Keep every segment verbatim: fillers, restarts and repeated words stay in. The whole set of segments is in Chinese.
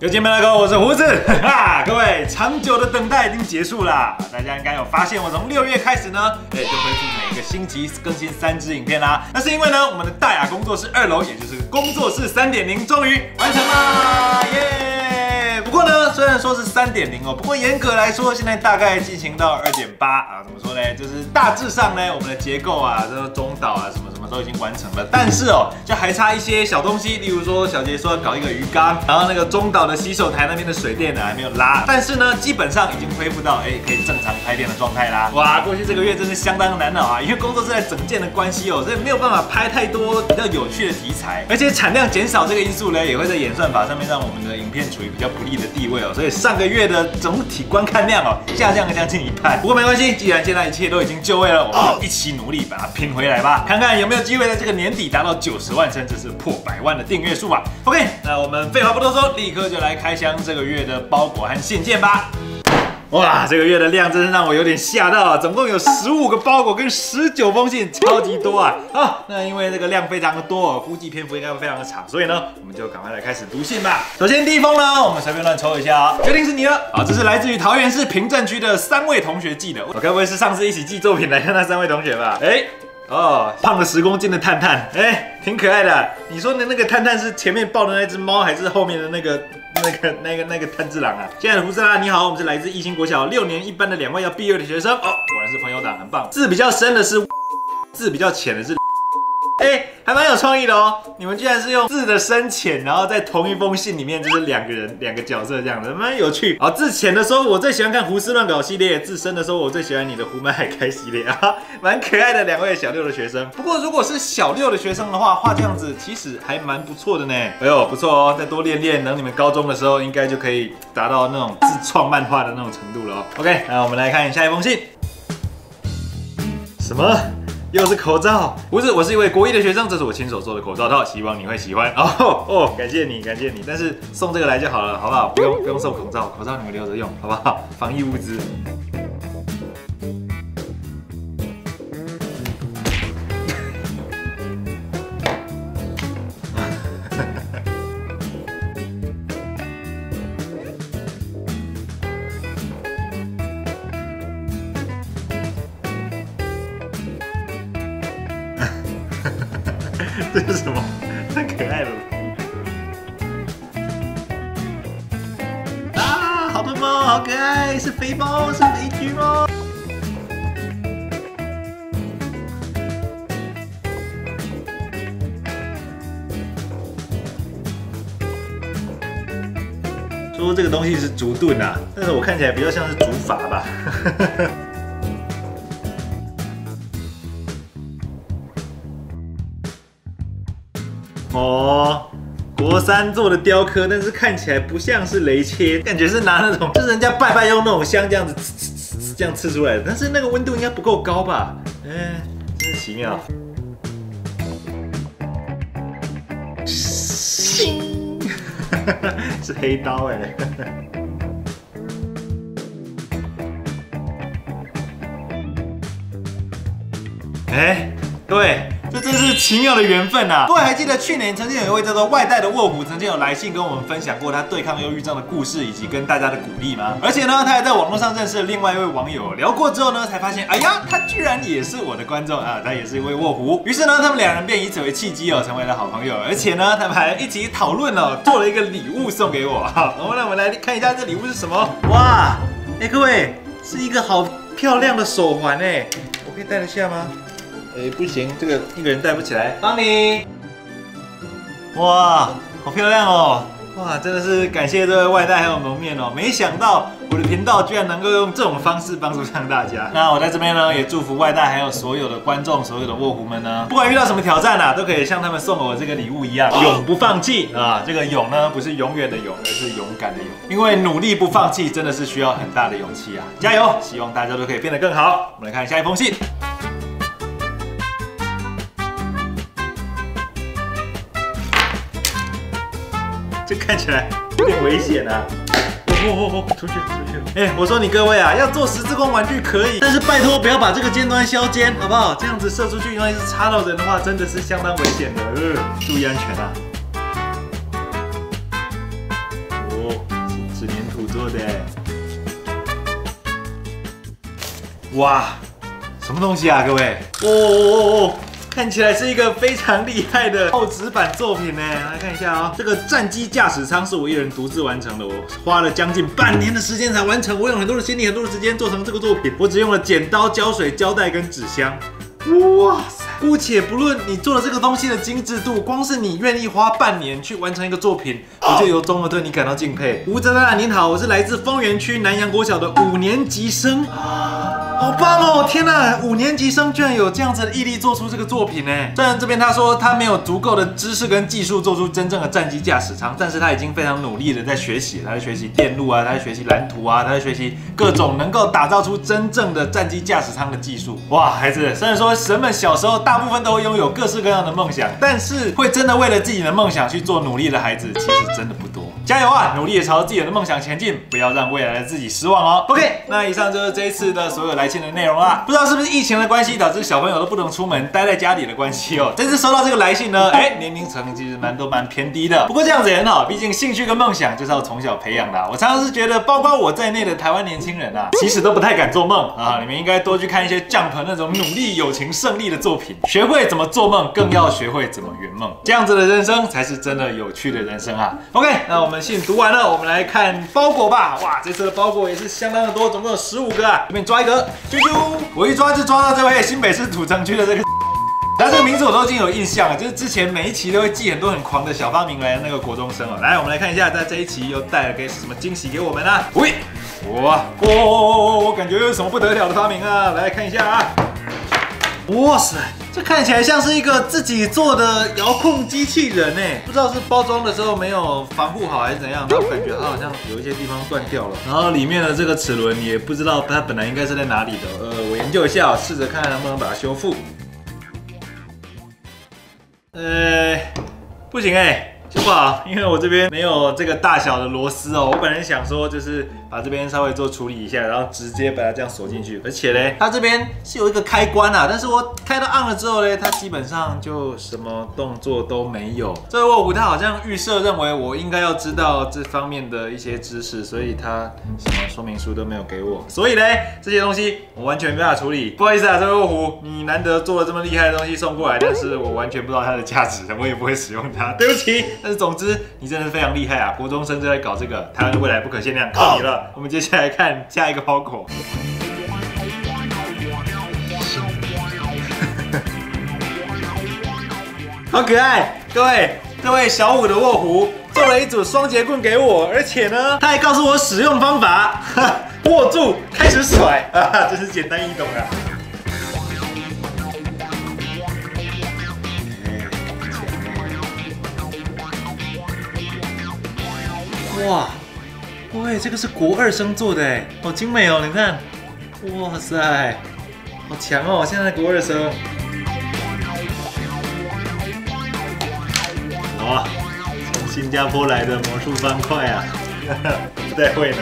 又见面了，各位，我是胡子，哈哈！各位，长久的等待已经结束啦，大家应该有发现，我从六月开始呢，哎，就恢复每个星期更新三支影片啦。那是因为呢，我们的大雅工作室二楼，也就是工作室 三点零， 终于完成啦，耶！不过呢，虽然说是 三点零 哦，不过严格来说，现在大概进行到 二点八 啊，怎么说呢？就是大致上呢，我们的结构啊，这个中岛啊，什么什么。 都已经完成了，但是哦，就还差一些小东西，例如说小杰说要搞一个鱼缸，然后那个中岛的洗手台那边的水电呢还没有拉，但是呢，基本上已经恢复到哎可以正常拍片的状态啦。哇，过去这个月真是相当难熬啊，因为工作室在整件的关系哦，所以没有办法拍太多比较有趣的题材，而且产量减少这个因素呢，也会在演算法上面让我们的影片处于比较不利的地位哦，所以上个月的总体观看量哦下降了将近一半。不过没关系，既然现在一切都已经就位了，我们一起努力把它拼回来吧，看看有没有 有机会在这个年底达到九十万，甚至是破百万的订阅数啊 ！OK， 那我们废话不多说，立刻就来开箱这个月的包裹和信件吧。 哇，这个月的量真是让我有点吓到啊！总共有十五个包裹跟十九封信，超级多啊！啊，那因为这个量非常的多，估计篇幅应该会非常的长，所以呢，我们就赶快来开始读信吧。首先第一封呢，我们随便乱抽一下啊、哦，决定是你了。好，这是来自于桃园市平镇区的三位同学寄的，我该不会是上次一起寄作品来的那三位同学吧？哎、欸，哦，胖了十公斤的探探，哎、欸，挺可爱的。你说的那个探探是前面抱的那只猫，还是后面的那个？ 那个、那个、那个炭治郎啊！亲爱的胡子啦，你好，我们是来自一心国小六年一班的两位要毕业的学生哦，果然是朋友党，很棒。字比较深的是，字比较浅的是，哎，还蛮有创意的哦。你们居然是用字的深浅，然后在同一封信里面就是两个人、两个角色这样的，蛮有趣。好，字浅的时候我最喜欢看胡思乱搞系列，字深的时候我最喜欢你的胡麦海开系列啊，蛮可爱的两位小六的学生。不过如果是小六的学生的话，画这样子其实还蛮不错的呢。哎呦，不错哦，再多练练，等你们高中的时候应该就可以达到那种自创漫画的那种程度了哦。OK， 那我们来看下一封信，什么？ 又是口罩，不是，我是一位国一的学生，这是我亲手做的口罩套，希望你会喜欢哦哦，感谢你，感谢你，但是送这个来就好了，好不好？不用不用送口罩，口罩你们留着用，好不好？防疫物资。这是什么？太可爱了！啊，好多猫，好可爱，是肥猫，是肥橘猫。说这个东西是竹盾啊，但是我看起来比较像是竹筏吧。哦，国三做的雕刻，但是看起来不像是雷切，感觉是拿那种，就是人家拜拜用那种香这样子，呲呲呲这样刺出来的。但是那个温度应该不够高吧？嗯、欸，真是奇妙。是黑刀哎、欸。哎、欸，对。 这真是奇妙的缘分啊！各位还记得去年曾经有一位叫做外带的卧虎，曾经有来信跟我们分享过他对抗忧郁症的故事，以及跟大家的鼓励吗？而且呢，他还在网络上认识了另外一位网友，聊过之后呢，才发现，哎呀，他居然也是我的观众啊，他也是一位卧虎。于是呢，他们两人便以此为契机哦，成为了好朋友。而且呢，他们还一起讨论哦，做了一个礼物送给我。好，我们让我们来看一下这礼物是什么。哇，哎，各位，是一个好漂亮的手环哎，我可以戴得下吗？ 哎，不行，这个一个人戴不起来。帮你。哇，好漂亮哦！哇，真的是感谢这位外带还有蒙面哦，没想到我的频道居然能够用这种方式帮助上大家。那我在这边呢，也祝福外带还有所有的观众、所有的卧虎们呢，不管遇到什么挑战啊，都可以像他们送我这个礼物一样，永不放弃啊！这个“勇”呢，不是永远的“勇”，而是勇敢的“勇”，因为努力不放弃真的是需要很大的勇气啊！加油！希望大家都可以变得更好。我们来看下一封信。 这看起来有点危险啊！哦哦哦，出去出去！哎，我说你各位啊，要做十字弓玩具可以，但是拜托不要把这个尖端削尖，好不好？这样子射出去，万一是插到人的话，真的是相当危险的，呃，注意安全啊！哦，做的。哇，什么东西啊，各位？哦哦哦哦！ 看起来是一个非常厉害的厚纸板作品呢，来看一下哦。这个战机驾驶舱是我一人独自完成的，我花了将近半年的时间才完成，我用很多的心力、很多的时间做成这个作品，我只用了剪刀、胶水、胶带跟纸箱。哇塞！姑且不论你做的这个东西的精致度，光是你愿意花半年去完成一个作品，我就由衷的对你感到敬佩。吴泽大，您好，我是来自丰原区南洋国小的五年级生。 好棒哦！天哪，五年级生居然有这样子的毅力做出这个作品呢。虽然这边他说他没有足够的知识跟技术做出真正的战机驾驶舱，但是他已经非常努力的在学习，他在学习电路啊，他在学习蓝图啊，他在学习各种能够打造出真正的战机驾驶舱的技术。哇，孩子，虽然说人们小时候大部分都会拥有各式各样的梦想，但是会真的为了自己的梦想去做努力的孩子，其实真的不多。 加油啊！努力的朝自己的梦想前进，不要让未来的自己失望哦。OK， 那以上就是这一次的所有来信的内容啦。不知道是不是疫情的关系，导致小朋友都不能出门，待在家里的关系哦。这次收到这个来信呢，哎，年龄层其实蛮都蛮偏低的。不过这样子也很好，毕竟兴趣跟梦想就是要从小培养的。我常常是觉得，包括我在内的台湾年轻人啊，其实都不太敢做梦啊。你们应该多去看一些 Jump 那种努力、友情、胜利的作品，学会怎么做梦，更要学会怎么圆梦。这样子的人生才是真的有趣的人生啊。OK， 那我们。 信读完了，我们来看包裹吧。哇，这次的包裹也是相当的多，总共有十五个啊。这边抓一个，啾啾，我一抓就抓到这位新北市土城区的这个。 那这个名字我都已经有印象了，就是之前每一期都会寄很多很狂的小发明来的那个国中生哦。来，我们来看一下，在这一期又带了个什么惊喜给我们啊？喂，哇，哦哦哦哦，我感觉又有什么不得了的发明啊！来看一下啊，哇塞！ 这看起来像是一个自己做的遥控机器人哎，不知道是包装的时候没有防护好还是怎样，然后感觉它好像有一些地方断掉了，然后里面的这个齿轮也不知道它本来应该是在哪里的，呃，我研究一下，试着看能不能把它修复。呃，不行哎。 修不好，因为我这边没有这个大小的螺丝哦。我本来想说，就是把这边稍微做处理一下，然后直接把它这样锁进去。而且嘞，它这边是有一个开关啊，但是我开到 on 了之后嘞，它基本上就什么动作都没有。这位沃古他好像预设认为我应该要知道这方面的一些知识，所以他什么说明书都没有给我。所以嘞，这些东西我完全没办法处理。不好意思啊，这位沃古，你难得做了这么厉害的东西送过来，但是我完全不知道它的价值，我也不会使用它，对不起。 但是总之，你真的是非常厉害啊！国中生就在搞这个，台湾的未来不可限量，靠你了。我们接下来看下一个包裹。好可爱，各位，这位小五的臥虎做了一组双节棍给我，而且呢，他还告诉我使用方法：握住，开始甩啊，真是简单易懂啊。 哇，喂，这个是国二生做的哎，好精美哦！你看，哇塞，好强哦！现在国二生，哇，从新加坡来的魔术方块啊，呵呵不太会呢。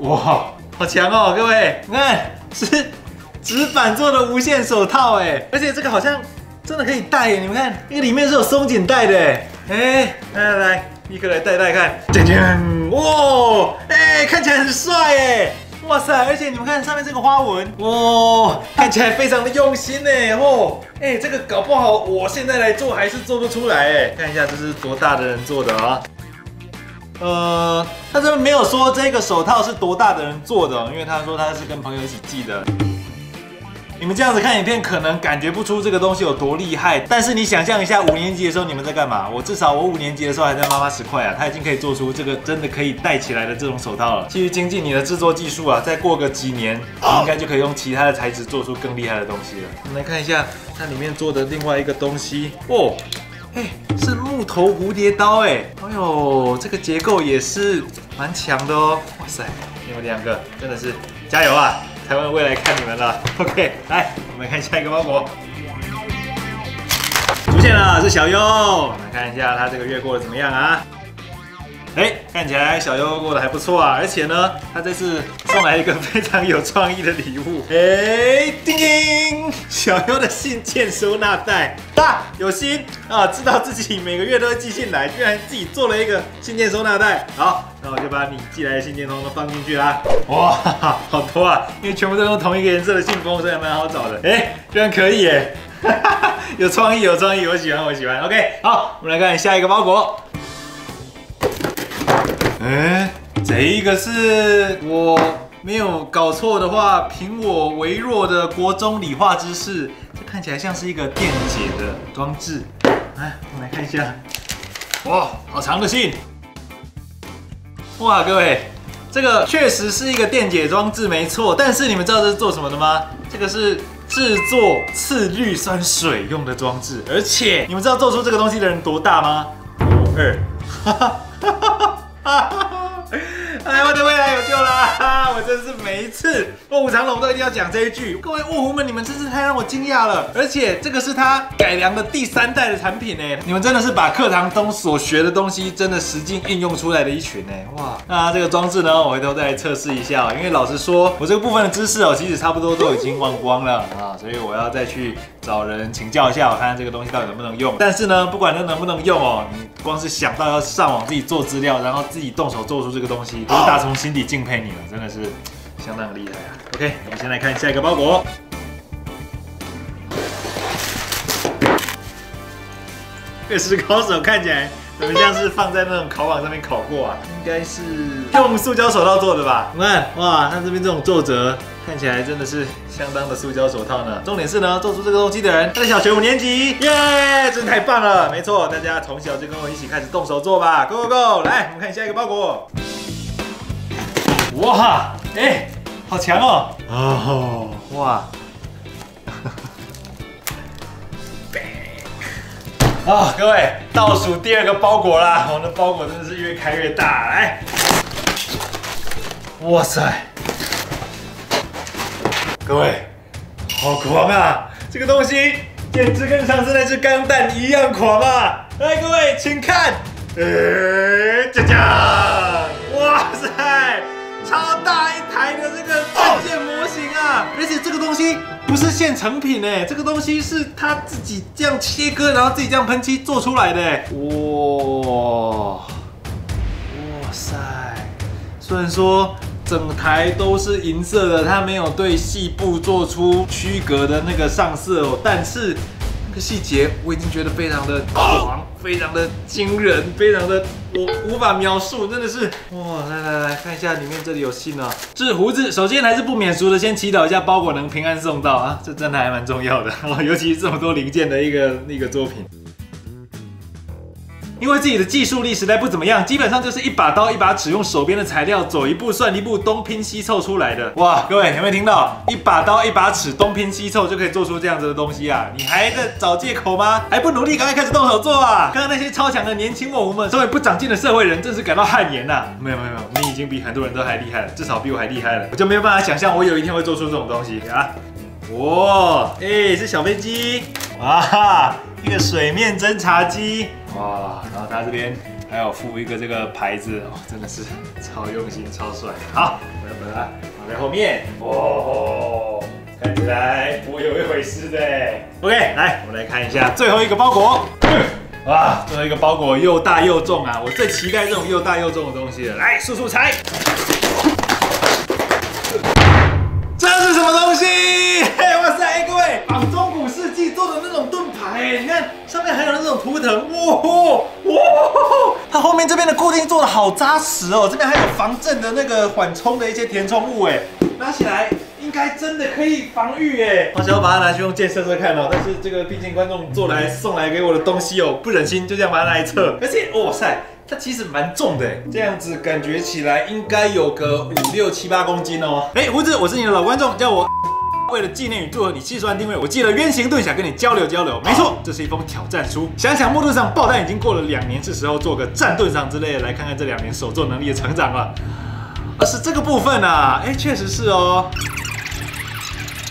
哇，好强哦，各位，你看是。 纸板做的无线手套，哎，而且这个好像真的可以戴耶！你们看，那个里面是有松紧带的，哎，哎，来来来，立刻来戴戴看，噔噔，哇，哎，看起来很帅哎，哇塞！而且你们看上面这个花纹，哇，看起来非常的用心哎，哦，哎，这个搞不好我现在来做还是做不出来哎，看一下这是多大的人做的啊？ 呃，他这边没有说这个手套是多大的人做的，因为他说他是跟朋友一起寄的。你们这样子看影片，可能感觉不出这个东西有多厉害，但是你想象一下，五年级的时候你们在干嘛？我至少我五年级的时候还在妈妈十块啊，他已经可以做出这个真的可以戴起来的这种手套了。继续精进你的制作技术啊，再过个几年，你应该就可以用其他的材质做出更厉害的东西了。我们来看一下它里面做的另外一个东西哦。 哎、欸，是木头蝴蝶刀哎、欸！哎呦，这个结构也是蛮强的哦。哇塞，你们两个真的是加油啊！台湾未来看你们了。OK， 来，我们看下一个包裹。出现了，是小优。我们看一下他这个月过得怎么样啊？哎、欸，看起来小优过得还不错啊，而且呢，他这次送来一个非常有创意的礼物。哎、欸，叮叮。小优的信件收纳袋。大有心啊，知道自己每个月都会寄信来，居然自己做了一个信件收纳袋。好，那我就把你寄来的信件通通放进去啦。哇，好多啊！因为全部都用同一个颜色的信封，所以还蛮好找的。哎、欸，居然可以耶！有创意，有创意，我喜欢，我喜欢。OK， 好，我们来看下一个包裹。哎、欸，这一个是我。 没有搞错的话，凭我微弱的国中理化知识，这看起来像是一个电解的装置。哎，我们来看一下。哇，好长的信！哇，各位，这个确实是一个电解装置，没错。但是你们知道这是做什么的吗？这个是制作次氯酸水用的装置。而且，你们知道做出这个东西的人多大吗？我二。哈哈哈哈哈！ 哎，我的未来有救啦！我真是每一次卧虎藏龙都一定要讲这一句。各位卧虎们，你们真是太让我惊讶了！而且这个是他改良的第三代的产品哎，你们真的是把课堂中所学的东西真的实际应用出来的一群哎，哇！那这个装置呢，我回头再来测试一下、喔，因为老实说，我这个部分的知识哦、喔，其实差不多都已经忘光了啊，所以我要再去找人请教一下，我看看这个东西到底能不能用。但是呢，不管它能不能用哦、喔，你光是想到要上网自己做资料，然后自己动手做出这个东西。 我打从心底敬佩你了，真的是相当厉害啊 ！OK， 我们先来看下一个包裹。月食高手看起来怎么像是放在那种烤网上面烤过啊？应该是用塑胶手套做的吧？你看，哇，它这边这种皱褶，看起来真的是相当的塑胶手套呢。重点是呢，做出这个东西的人他在小学五年级，耶，真太棒了！没错，大家从小就跟我一起开始动手做吧 ，Go Go Go！ 来，我们看下一个包裹。 哇，哎、欸，好强哦！哦，哇，啊，各位，倒数第二个包裹啦！我们的包裹真的是越开越大，来，哇塞，各位，好狂啊！这个东西简直跟上次那只钢蛋一样狂啊！来，各位，请看，呃，加加，哇塞！ 超大一台的这个战舰模型啊，而且这个东西不是现成品哎，这个东西是他自己这样切割，然后自己这样喷漆做出来的哎。哇，哇塞！虽然说整台都是银色的，它没有对细部做出区隔的那个上色哦，但是那个细节我已经觉得非常的狂，非常的惊人，非常的。 我无法描述，真的是哇！来来来看一下，里面这里有信啊。是胡子，首先还是不免俗的，先祈祷一下包裹能平安送到啊，这真的还蛮重要的哦，尤其是这么多零件的一个一个作品。因为自己的技术力实在不怎么样，基本上就是一把刀一把尺，用手边的材料走一步算一步，东拼西凑出来的。哇，各位有没有听到？一把刀一把尺，东拼西凑就可以做出这样子的东西啊！你还在找借口吗？还不努力，赶快开始动手做啊！刚刚那些超强的年轻卧虎们，作为不长进的社会人，真是感到汗颜呐！没有没有没有，你已经比很多人都还厉害了，至少比我还厉害了。我就没有办法想象我有一天会做出这种东西啊！哇，哎、欸，是小飞机，哇，一个水面侦察机。 哇，然后他这边还有附一个这个牌子哦，真的是超用心、超帅。好，我要把它放在后面。哇，看起来颇有一回事的。OK， 来，我们来看一下最后一个包裹。哇，最后一个包裹又大又重啊！我最期待这种又大又重的东西了。来，速速拆。这是什么东西？嘿，哇塞，各位，仿中古世纪做的那种盾牌，你看。 上面还有那种图腾，哇哇！它后面这边的固定做的好扎实哦，这边还有防震的那个缓冲的一些填充物，哎，拿起来应该真的可以防御哎。我想要把它拿去用箭射射看哦，但是这个毕竟观众做来送来给我的东西哦，不忍心就这样把它拿来测，而且哇塞，它其实蛮重的哎，这样子感觉起来应该有个五六七八公斤哦。哎，胡子，我是你的老观众，叫我。 为了纪念与祝贺你七十万订阅，我寄了冤形盾，想跟你交流交流。没错，这是一封挑战书。想想目录上爆弹已经过了两年，是时候做个战盾赏之类的，来看看这两年手作能力的成长了。而是这个部分啊，哎，确实是哦。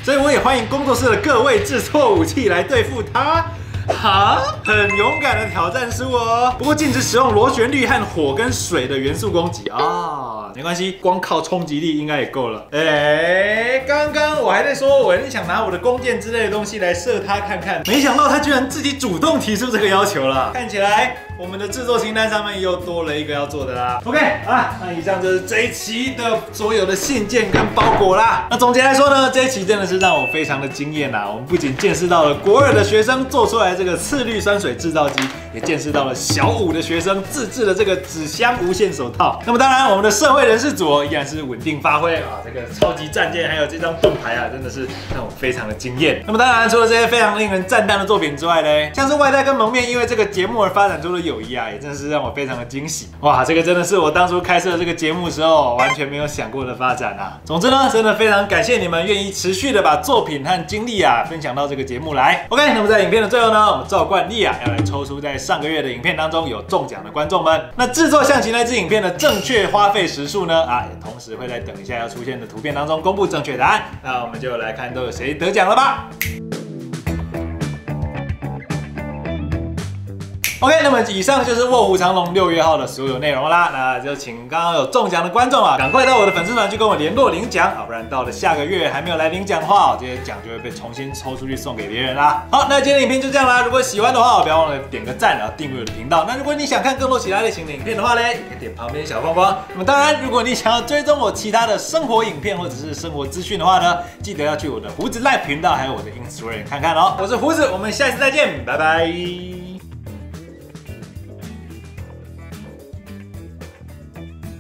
所以我也欢迎工作室的各位制作武器来对付它。 哈，很勇敢的挑战书哦。不过禁止使用螺旋律和火跟水的元素攻击啊、哦，没关系，光靠冲击力应该也够了。哎，刚刚我还在说我很想拿我的弓箭之类的东西来射他看看，没想到他居然自己主动提出这个要求了。看起来我们的制作清单上面又多了一个要做的啦。OK 啊，那以上就是这一期的所有的信件跟包裹啦。那总结来说呢，这一期真的是让我非常的惊艳呐。我们不仅见识到了国二的学生做出来这个次氯酸水制造机，也见识到了小五的学生自制的这个纸箱无线手套。那么当然，我们的社会人士组依然是稳定发挥啊，这个超级战舰还有这张盾牌啊，真的是让我非常的惊艳。那么当然，除了这些非常令人赞叹的作品之外呢，像是外带跟蒙面因为这个节目而发展出的友谊啊，也真的是让我非常的惊喜。哇，这个真的是我当初开设这个节目的时候完全没有想过的发展啊。总之呢，真的非常感谢你们愿意持续的把作品和经历啊分享到这个节目来。OK， 那么在影片的最后呢，我们照惯例啊要来抽出在上个月的影片当中有中奖的观众们。那制作象棋那支影片的正确花费时数呢，啊也同时会在等一下要出现的图片当中公布正确答案。那我们就来看都有谁得奖了吧。OK， 那么以上就是《卧虎藏龙》六月号的所有内容啦。那就请刚刚有中奖的观众啊，赶快到我的粉丝团去跟我联络领奖啊，不然到了下个月还没有来领奖的话，这些奖就会被重新抽出去送给别人啦。好，那今天的影片就这样啦。如果喜欢的话，不要忘了点个赞，然后订阅我的频道。那如果你想看更多其他类型的影片的话呢，也可以点旁边小框框。那么当然，如果你想要追踪我其他的生活影片或者是生活资讯的话呢，记得要去我的胡子 Live 频道还有我的 Instagram 看看哦。我是胡子，我们下次再见，拜拜。